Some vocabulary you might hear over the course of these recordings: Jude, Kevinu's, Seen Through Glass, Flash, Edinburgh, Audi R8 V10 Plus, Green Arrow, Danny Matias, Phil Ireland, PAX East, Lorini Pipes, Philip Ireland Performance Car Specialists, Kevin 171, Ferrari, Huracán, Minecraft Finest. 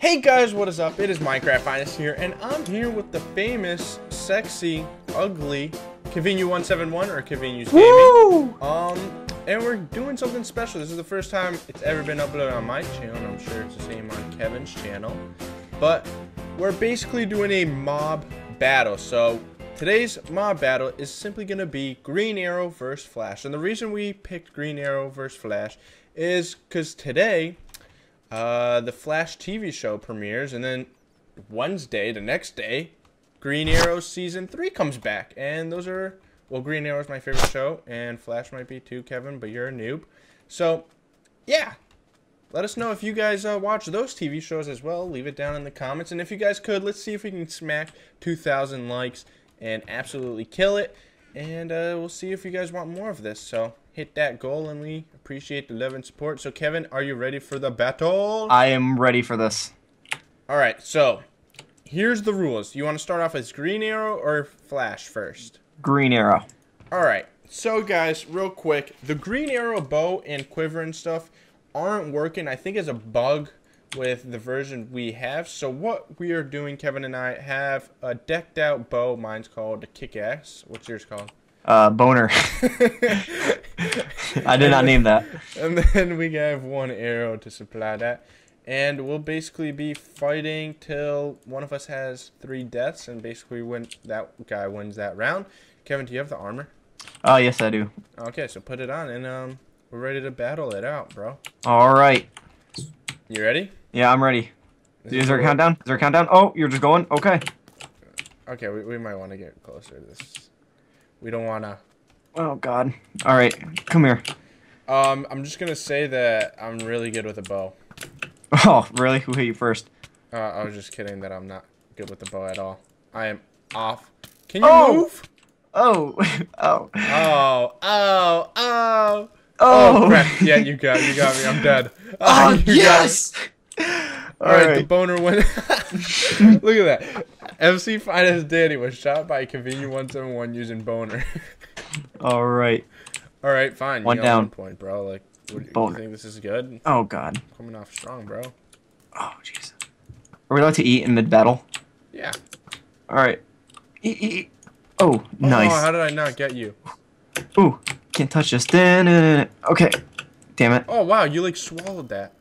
Hey guys, what is up? It is Minecraft Finest here, and I'm here with the famous, sexy, ugly Kevin 171 or Kevinu's. Woo! And we're doing something special. This is the first time it's ever been uploaded on my channel, and I'm sure it's the same on Kevin's channel. But we're basically doing a mob battle. So today's mob battle is simply gonna be Green Arrow versus Flash. And the reason we picked Green Arrow versus Flash is because today the Flash TV show premieres, and then Wednesday, the next day, Green Arrow season 3 comes back. And those are, well, Green Arrow is my favorite show, and Flash might be too, Kevin, but you're a noob. So, yeah, let us know if you guys watch those TV shows as well. Leave it down in the comments, and if you guys could, let's see if we can smack 2,000 likes and absolutely kill it. And we'll see if you guys want more of this. So hit that goal, and we appreciate the love and support. So Kevin, are you ready for the battle? I am ready for this. All right, so here's the rules. You want to start off as Green Arrow or Flash first? Green Arrow. All right, so guys, real quick, the Green Arrow bow and quiver and stuff aren't working. I think it's a bug with the version we have. So what we are doing, Kevin and I have a decked out bow. Mine's called a kick ass. What's yours called? Boner. I did not name that. And then we have one arrow to supply that, and we'll basically be fighting till one of us has 3 deaths, and basically when that guy wins that round. Kevin, do you have the armor? Yes, I do. Okay, so put it on, and we're ready to battle it out, bro. All right, you ready? Yeah, I'm ready. Is there a countdown? Is there a countdown? Oh, you're just going? Okay. Okay, we might want to get closer to this. We don't want to... Oh, God. All right, come here. I'm just going to say that I'm really good with a bow. Oh, really? Who hit you first? I was just kidding that I'm not good with the bow at all. I am off. Can you move? Oh. Oh. Oh. Oh. Oh. Oh. Oh, crap. Yeah, you got me. I'm dead. Oh, yes! All right, the boner went. Look at that. MC Finest Danny was shot by Kevin 171 using boner. All right. All right, fine. One down. 1 point, bro. Like, what, you think this is good? Oh, God. Coming off strong, bro. Oh, jeez. Are we allowed to eat in mid-battle? Yeah. All right. Eat, eat, eat. Oh, nice. Oh, how did I not get you? Ooh, can't touch this. Okay. Damn it. Oh, wow. You, like, swallowed that.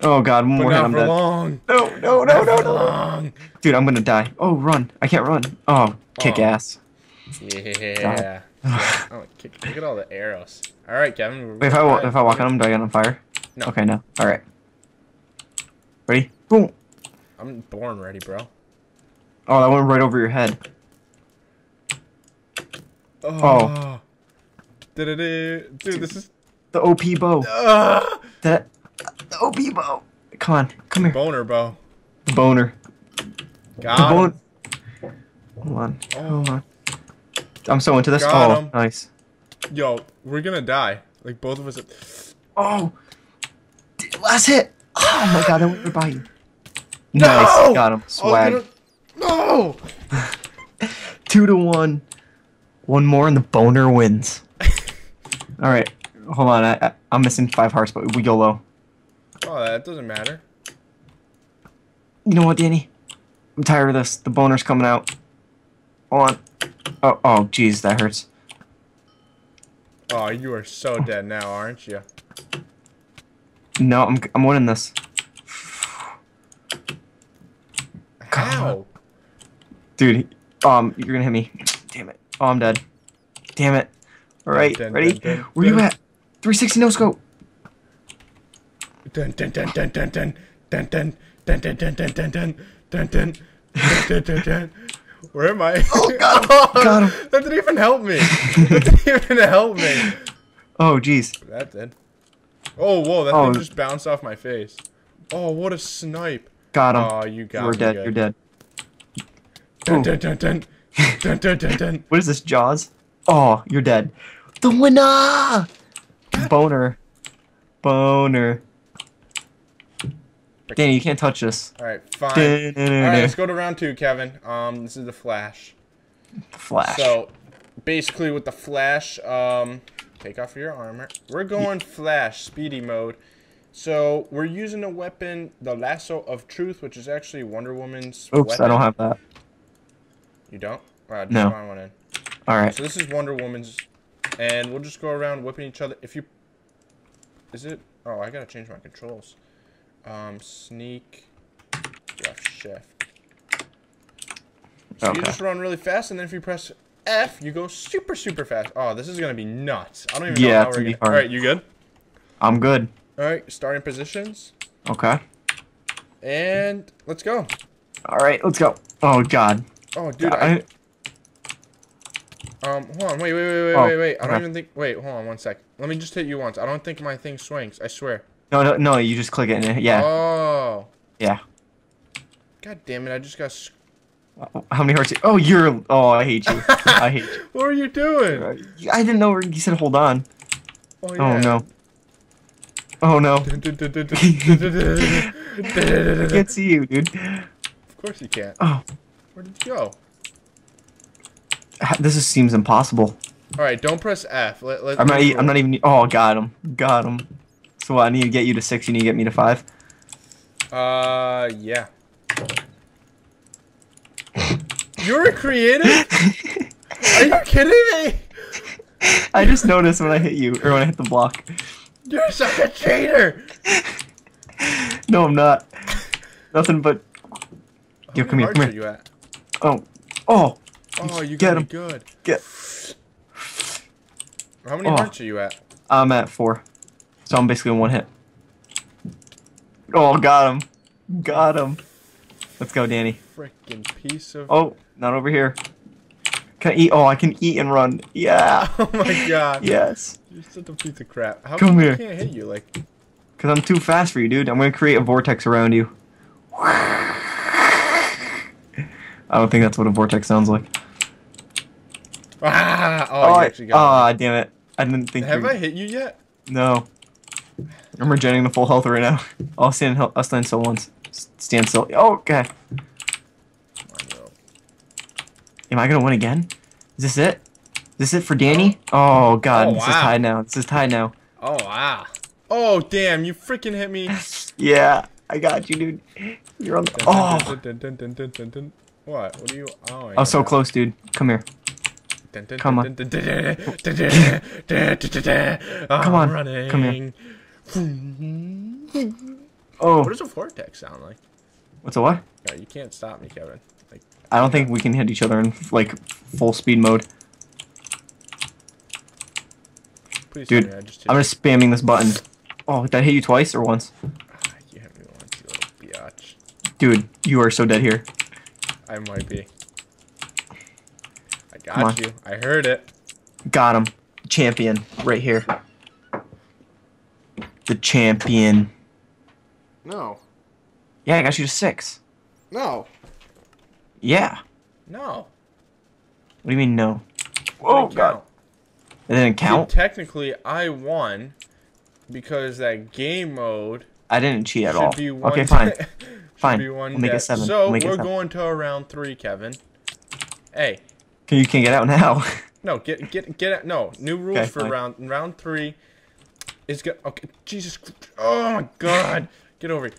Oh, God, one more hit, I'm dead. Long. No, no, no, no, no. Long. Dude, I'm gonna die. Oh, run. I can't run. Oh, kick ass. Yeah. Oh, look at all the arrows. All right, Kevin. Wait, if I walk on him, do I get on fire? No. Okay, no. All right. Ready? Boom. I'm born ready, bro. Oh, that went right over your head. Oh. Dude, this is... The OP bow. That... The OP bow. Come on. Come here. Boner bow. The boner. Got him. Hold on. Oh. Hold on. I'm so into this. Got him. Nice. Yo, we're gonna die. Like, both of us. Oh. Last hit. Oh, my God. I went to buy you. No! Nice. Got him. Swag. Oh, no. 2-1. One more and the boner wins. All right. Hold on. I'm missing 5 hearts, but we go low. Oh, that doesn't matter. You know what, Danny? I'm tired of this. The boner's coming out. Hold on. Oh, oh, jeez, that hurts. Oh, you are so dead now, aren't you? No, I'm winning this. How? Dude, you're gonna hit me. Damn it. Oh, I'm dead. Damn it. All right, dead, ready? Dead. Where you at? 360 no scope. Dun dun dun dun dun dun dun dun dun dun dun dun dun dun dun dun dun dun. Where am I? Oh, got him. That didn't even help me. That didn't even help me. Oh, jeez. That did. Oh, whoa, that thing just bounced off my face. Oh, what a snipe. Got him. Oh, you got me. You're dead. You're dead. Dun dun dun dun dun dun dun dun. What is this, Jaws? Oh, you're dead. The winner. Boner. Boner. Danny, you can't touch this. All right, fine. All right, let's go to round 2, Kevin. This is the Flash. Flash. So, basically, with the Flash, take off your armor. We're going Flash, speedy mode. So we're using a weapon, the Lasso of Truth, which is actually Wonder Woman's weapon. I don't have that. You don't? Just no. Find one in. All right. So this is Wonder Woman's, and we'll just go around whipping each other. If you, is it? Oh, I gotta change my controls. Sneak, left shift. So okay. You just run really fast, and then if you press F, you go super, super fast. Oh, this is gonna be nuts. I don't even know how we're gonna. All right, you good? I'm good. All right, starting positions. Okay. And let's go. All right, let's go. Oh God. Oh, dude. Hold on, wait. I don't even think. Wait, hold on, 1 sec. Let me just hit you once. I don't think my thing swings. I swear. No. You just click it. And yeah. Oh. Yeah. God damn it! I just got. How many hearts? Oh, you're. Oh, I hate you. I hate you. What are you doing? I didn't know. You said hold on. Oh, yeah. Oh no. Oh no. I can't see you, dude. Of course you can't. Oh. Where did you go? This just seems impossible. All right, don't press F. I'm not even. Oh, got him. So what, I need to get you to 6. You need to get me to 5. Yeah. You're a creative? Are you kidding me? I just noticed when I hit you or when I hit the block. You're such a cheater. No, I'm not. Nothing but. Yo, come here. Are you at? Oh. Oh, you got him good. How many hearts are you at? I'm at 4. So I'm basically in 1 hit. Oh, got him. Let's go, Danny. Freaking piece of. Oh, not over here. Can I eat? Oh, I can eat and run. Yeah. Oh my God. Yes. You're such a piece of crap. How come here. I can't hit you like. Cause I'm too fast for you, dude. I'm gonna create a vortex around you. I don't think that's what a vortex sounds like. Ah! Oh, you actually got it. Damn it. I didn't think. Have I hit you yet? No. I'm regenerating to full health right now. I'll stand still once. Stand still. Oh, okay. Am I gonna win again? Is this it? Is this it for Danny? Oh God, this is tied now. This is tied now. Oh wow. Oh damn! You freaking hit me. Yeah, I got you, dude. You're on the. Oh. What? What are you? Oh, I was so close, dude. Come here. Come on. Come on. Running. Come here. Oh. What does a vortex sound like? What's a what? No, you can't stop me, Kevin. Like, I don't think we can hit each other in like full speed mode. Please, dude, I'm just spamming this button. Oh, did I hit you twice or once? You hit me once, you little biatch. Dude, you are so dead here. I might be. I got you. I heard it. Got him. Champion. Right here. The champion. No. Yeah, I got you to 6. No. Yeah. No. What do you mean no? Oh, God. It didn't count? Dude, technically, I won because that game mode... I didn't cheat at all. Okay, fine. Fine. We'll make it 7. So we're going to round 3, Kevin. Hey. You can't get out now. No, get out. No, new rules for round 3. It's good. Okay, Jesus. Oh my God. Get over here.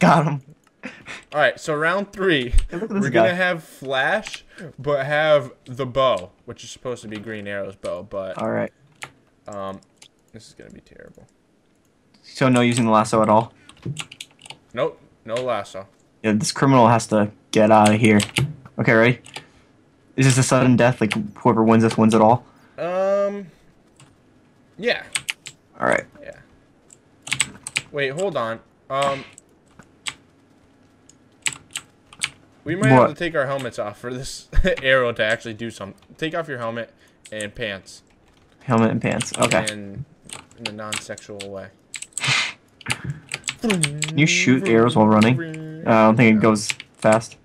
Got him. All right, so round 3. We're gonna have Flash, but have the bow, which is supposed to be Green Arrow's bow. But all right. This is gonna be terrible. So no using the lasso at all. Nope. No lasso. Yeah, this criminal has to get out of here. Okay, ready? Is this a sudden death? Like, whoever wins this wins it all? Yeah. Alright. Yeah. Wait, hold on. We might have to take our helmets off for this arrow to actually do something. Take off your helmet and pants. Helmet and pants, okay. And in a non-sexual way. Can you shoot arrows while running? I don't think it goes fast.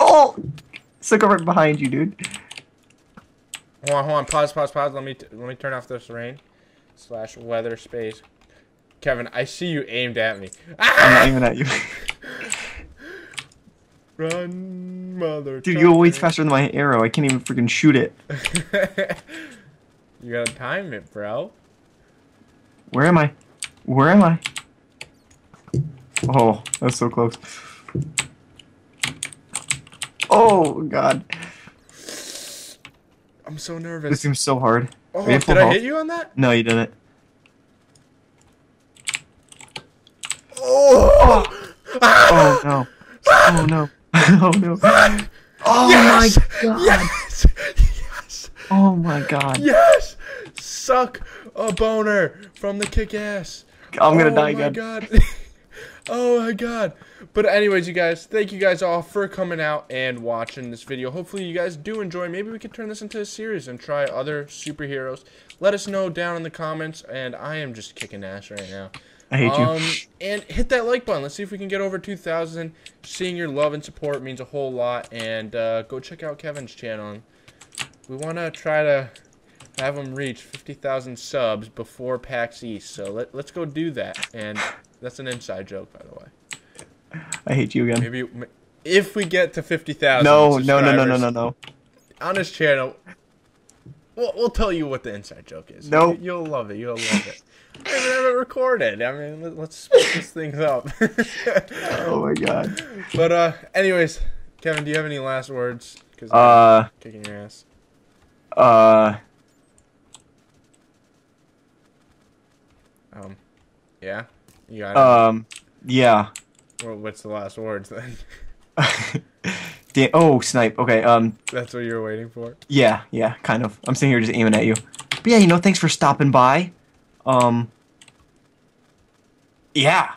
Oh! It's like right behind you, dude. Hold on. Pause. Let me term off the terrain. / weather space. Kevin, I see you aimed at me. Ah! I'm not aiming at you. Run, mother. Dude, you're way faster than my arrow. I can't even freaking shoot it. You gotta time it, bro. Where am I? Oh, that's so close. Oh, God. I'm so nervous. This seems so hard. Oh, did I hit you on that? No, you didn't. Oh! Oh, oh no. Oh, no. Oh, no. Oh, yes! My God. Yes! Yes! Oh, my God. Yes! Suck a boner from the kick-ass. I'm gonna die again. Oh, my God. Oh my God. But anyways, you guys, thank you guys all for coming out and watching this video. Hopefully you guys do enjoy. Maybe we can turn this into a series and try other superheroes. Let us know down in the comments, and I am just kicking ass right now. I hate you. And hit that like button. Let's see if we can get over 2,000. Seeing your love and support means a whole lot, and go check out Kevin's channel. We want to try to have him reach 50,000 subs before PAX East, so let's go do that. And that's an inside joke, by the way. I hate you again. Maybe if we get to 50,000 subscribers, no, on his channel, we'll tell you what the inside joke is. No, nope. You'll love it. You'll love it. I haven't have it recorded. I mean, let's split this thing up. Oh my God. But anyways, Kevin, do you have any last words? 'Cause I'm kicking your ass. Yeah. You got it. Yeah. Well, what's the last words then? Damn, oh, snipe. Okay. That's what you were waiting for. Yeah. Yeah. Kind of. I'm sitting here just aiming at you. But yeah, you know, thanks for stopping by. Yeah.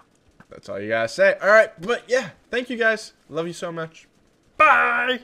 That's all you gotta say. All right. But yeah, thank you guys. Love you so much. Bye.